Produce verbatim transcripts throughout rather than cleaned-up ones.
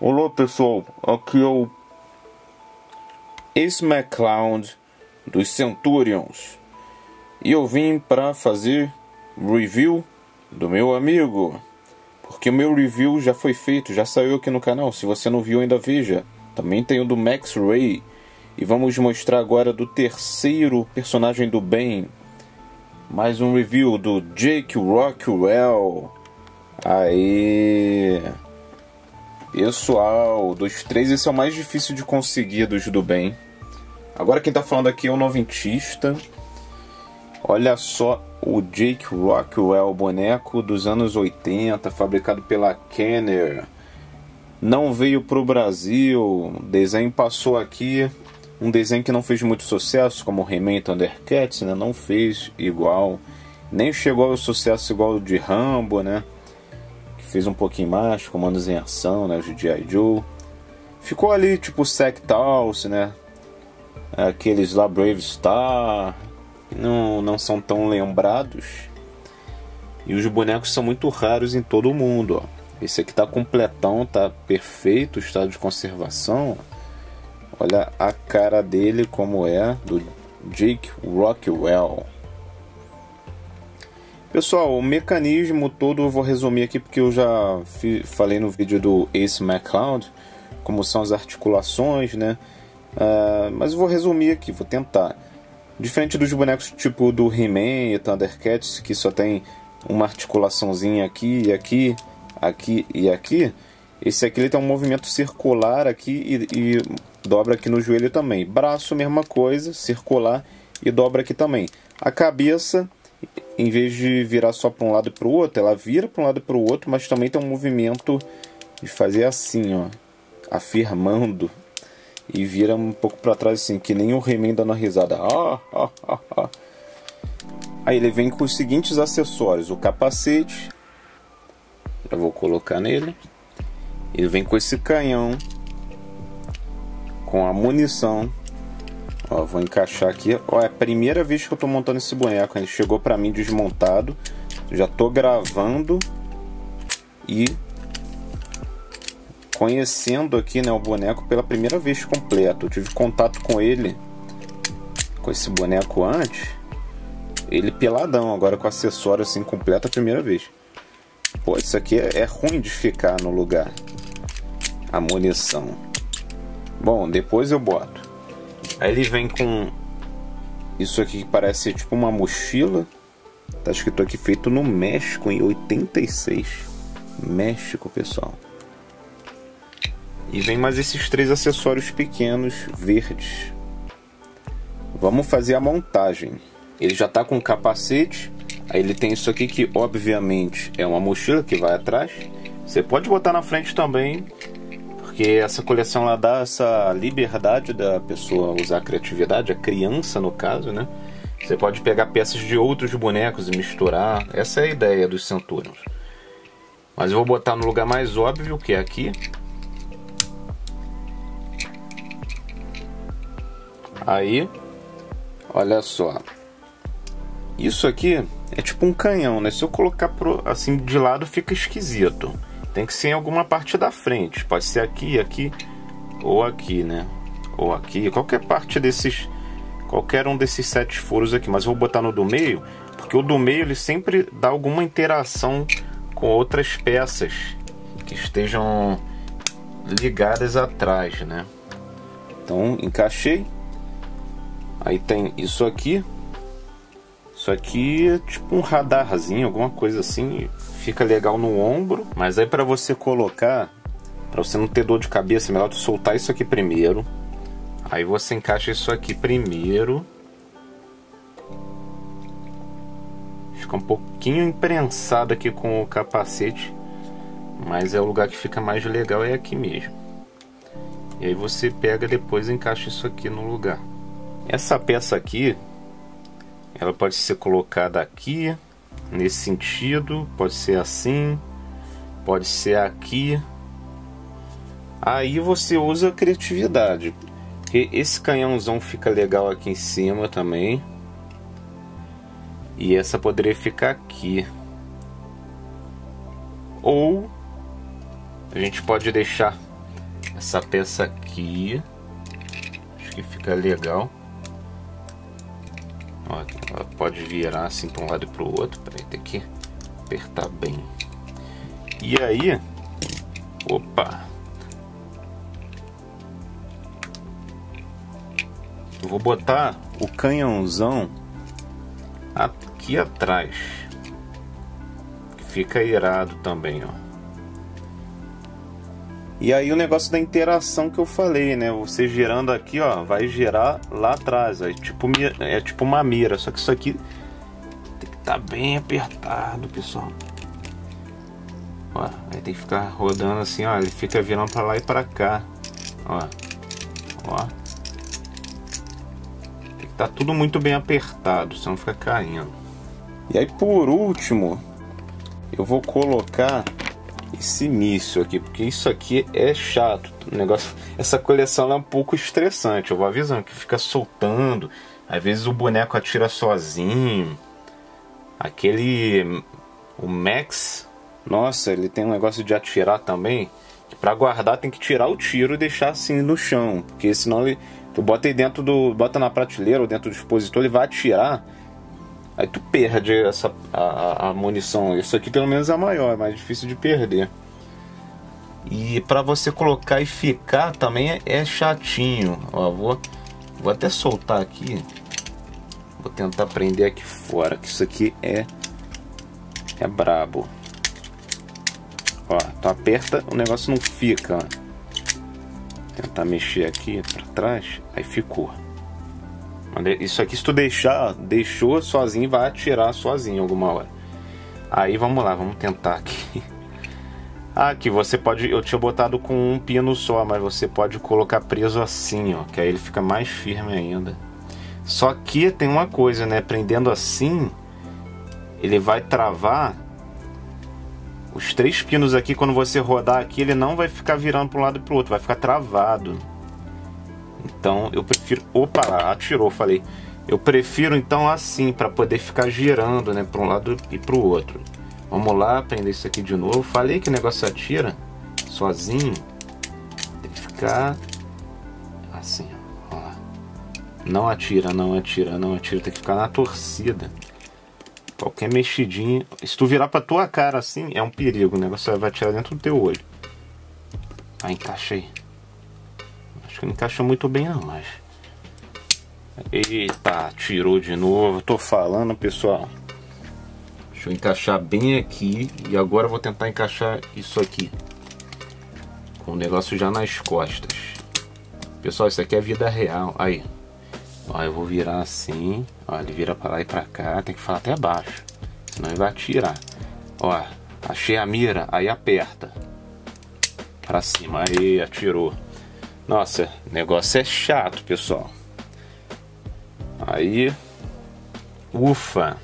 Olá pessoal, aqui é o Ace-Mac-Clound dos Centurions e eu vim para fazer review do meu amigo, porque o meu review já foi feito, já saiu aqui no canal. Se você não viu ainda, veja. Também tem o do Max Ray e vamos mostrar agora do terceiro personagem do bem. Mais um review do Jake Rockwell. Aê! Pessoal, dos três esse é o mais difícil de conseguir dos do bem. Agora quem tá falando aqui é o Noventista. Olha só o Jake Rockwell, boneco dos anos oitenta, fabricado pela Kenner. Não veio pro Brasil, o desenho passou aqui. Um desenho que não fez muito sucesso, como o He-Man e Thundercats, né? Não fez igual. Nem chegou ao sucesso igual o de Rambo, né? Fez um pouquinho mais, comandos em ação, né, G I. Joe. Ficou ali tipo Sectals, né, aqueles lá Brave Star, não, não são tão lembrados. E os bonecos são muito raros em todo o mundo, ó. Esse aqui tá completão, tá perfeito, estado de conservação. Olha a cara dele como é, do Jake Rockwell. Pessoal, o mecanismo todo eu vou resumir aqui porque eu já falei no vídeo do Ace-Mac-Clound como são as articulações, né? Uh, mas eu vou resumir aqui, vou tentar. Diferente dos bonecos tipo do He-Man e Thundercats, que só tem uma articulaçãozinha aqui e aqui, aqui e aqui, esse aqui ele tem um movimento circular aqui e, e dobra aqui no joelho também. Braço, mesma coisa, circular e dobra aqui também. A cabeça, em vez de virar só para um lado e para o outro, ela vira para um lado e para o outro, mas também tem um movimento de fazer assim, ó, afirmando, e vira um pouco para trás assim, que nem o He-Man dando a risada. Ah, ah, ah, ah. Aí ele vem com os seguintes acessórios: o capacete, já vou colocar nele, ele vem com esse canhão, com a munição. Ó, vou encaixar aqui. Ó, é a primeira vez que eu tô montando esse boneco. Ele chegou pra mim desmontado. Já tô gravando e conhecendo aqui, né, o boneco pela primeira vez completo. Eu tive contato com ele, com esse boneco antes. Ele peladão, agora com acessório assim completo a primeira vez. Pô, isso aqui é, é ruim de ficar no lugar. A munição. Bom, depois eu boto. Aí ele vem com isso aqui que parece tipo uma mochila. Tá escrito aqui feito no México em oitenta e seis. México, pessoal. E vem mais esses três acessórios pequenos verdes. Vamos fazer a montagem. Ele já tá com o capacete. Aí ele tem isso aqui que obviamente é uma mochila que vai atrás. Você pode botar na frente também, porque essa coleção ela dá essa liberdade da pessoa usar a criatividade, a criança no caso, né? Você pode pegar peças de outros bonecos e misturar. Essa é a ideia dos Centurions. Mas eu vou botar no lugar mais óbvio, que é aqui. Aí, olha só. Isso aqui é tipo um canhão, né? Se eu colocar pro, assim de lado fica esquisito. Tem que ser em alguma parte da frente. Pode ser aqui, aqui ou aqui, né? Ou aqui. Qualquer parte desses... Qualquer um desses sete furos aqui. Mas eu vou botar no do meio, porque o do meio ele sempre dá alguma interação com outras peças que estejam ligadas atrás, né? Então, encaixei. Aí tem isso aqui. Isso aqui é tipo um radarzinho, alguma coisa assim. Fica legal no ombro, mas aí para você colocar, para você não ter dor de cabeça, é melhor tu soltar isso aqui primeiro. Aí você encaixa isso aqui primeiro. Fica um pouquinho imprensado aqui com o capacete, mas é o lugar que fica mais legal, é aqui mesmo. E aí você pega depois e encaixa isso aqui no lugar. Essa peça aqui, ela pode ser colocada aqui nesse sentido, pode ser assim, pode ser aqui. Aí você usa a criatividade. que esse canhãozão fica legal aqui em cima também. E essa poderia ficar aqui. Ou a gente pode deixar essa peça aqui. Acho que fica legal. Ó, ela pode virar assim para um lado e para o outro. Peraí, tem que apertar bem. E aí... Opa! Eu vou botar o canhãozão aqui atrás. Que fica irado também, ó. E aí o negócio da interação que eu falei, né? Você girando aqui, ó, vai girar lá atrás. Ó. É tipo, é tipo uma mira, só que isso aqui tem que estar bem apertado, pessoal. Ó, aí tem que ficar rodando assim, ó. Ele fica virando pra lá e pra cá. Ó, ó. Tem que estar tudo muito bem apertado, senão fica caindo. E aí por último, eu vou colocar esse míssil aqui, porque isso aqui é chato, o negócio, essa coleção é um pouco estressante, eu vou avisando, que fica soltando, às vezes o boneco atira sozinho, aquele, o Max, nossa, ele tem um negócio de atirar também, que pra guardar tem que tirar o tiro e deixar assim no chão, porque senão ele, tu bota aí dentro do, bota na prateleira ou dentro do expositor, ele vai atirar, aí tu perde essa, a, a munição. Isso aqui pelo menos é maior, é mais difícil de perder. E pra você colocar e ficar também é, é chatinho. Ó, vou, vou até soltar aqui. Vou tentar prender aqui fora, que isso aqui é, é brabo. Ó, tu aperta, o negócio não fica. Vou tentar mexer aqui pra trás, aí ficou. Isso aqui, se tu deixar, deixou sozinho, vai atirar sozinho alguma hora. Aí vamos lá, vamos tentar aqui. Aqui você pode, eu tinha botado com um pino só, mas você pode colocar preso assim, ó, que aí ele fica mais firme ainda. Só que tem uma coisa, né? Prendendo assim, ele vai travar os três pinos aqui. Quando você rodar aqui, ele não vai ficar virando para um lado e para o outro, vai ficar travado. Então eu prefiro... Opa, atirou, falei. Eu prefiro então assim, para poder ficar girando, né, para um lado e para o outro. Vamos lá, prender isso aqui de novo. Falei que o negócio atira sozinho. Tem que ficar assim, ó. Não atira, não atira, não atira. Tem que ficar na torcida. Qualquer mexidinha... Se tu virar para tua cara assim, é um perigo. O negócio vai atirar dentro do teu olho. Ah, encaixei. Acho que não encaixou muito bem não, mas... Eita, tirou de novo. Tô falando, pessoal. Deixa eu encaixar bem aqui. E agora eu vou tentar encaixar isso aqui. Com o negócio já nas costas. Pessoal, isso aqui é vida real. Aí. Ó, eu vou virar assim. Ó, ele vira pra lá e pra cá. Tem que falar até baixo. Senão ele vai atirar. Ó, achei a mira. Aí aperta. Pra cima. Aí, atirou. Nossa, o negócio é chato, pessoal. Aí, ufa,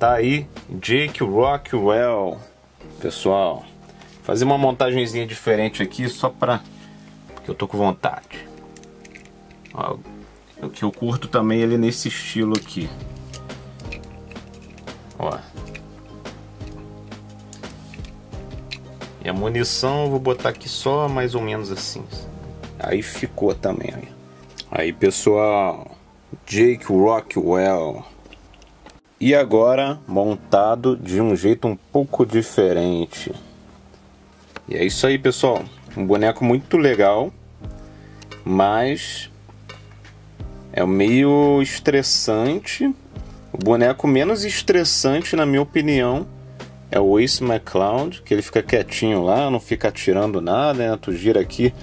tá aí Jake Rockwell, pessoal. Fazer uma montagenzinha diferente aqui só pra... porque eu tô com vontade. Ó, o que eu curto também ele nesse estilo aqui. Ó. E a munição eu vou botar aqui só mais ou menos assim. Aí ficou também. Aí, aí pessoal, Jake Rockwell. E agora montado de um jeito um pouco diferente. E é isso aí, pessoal. Um boneco muito legal, mas é meio estressante. O boneco menos estressante, na minha opinião, é o Ace-Mac-Clound, que ele fica quietinho lá, não fica atirando nada, né? Tu gira aqui,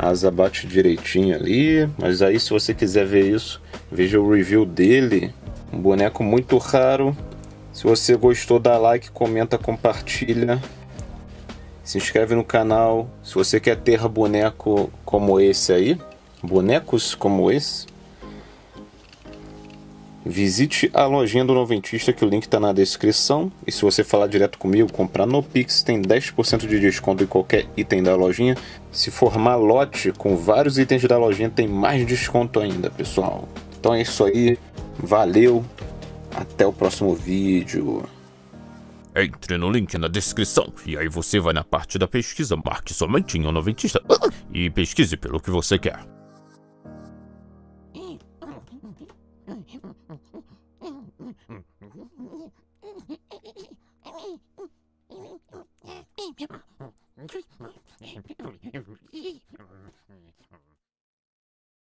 a asa bate direitinho ali. Mas aí, se você quiser ver isso, veja o review dele. Um boneco muito raro. Se você gostou, dá like, comenta, compartilha. Se inscreve no canal. Se você quer ter boneco como esse aí, bonecos como esse, Visite a lojinha do Noventista, que o link está na descrição. E se você falar direto comigo, comprar no Pix, tem dez por cento de desconto em qualquer item da lojinha. Se formar lote com vários itens da lojinha, tem mais desconto ainda, pessoal. Então é isso aí. Valeu. Até o próximo vídeo. Entre no link na descrição. E aí você vai na parte da pesquisa, marque somente em um Noventista e pesquise pelo que você quer.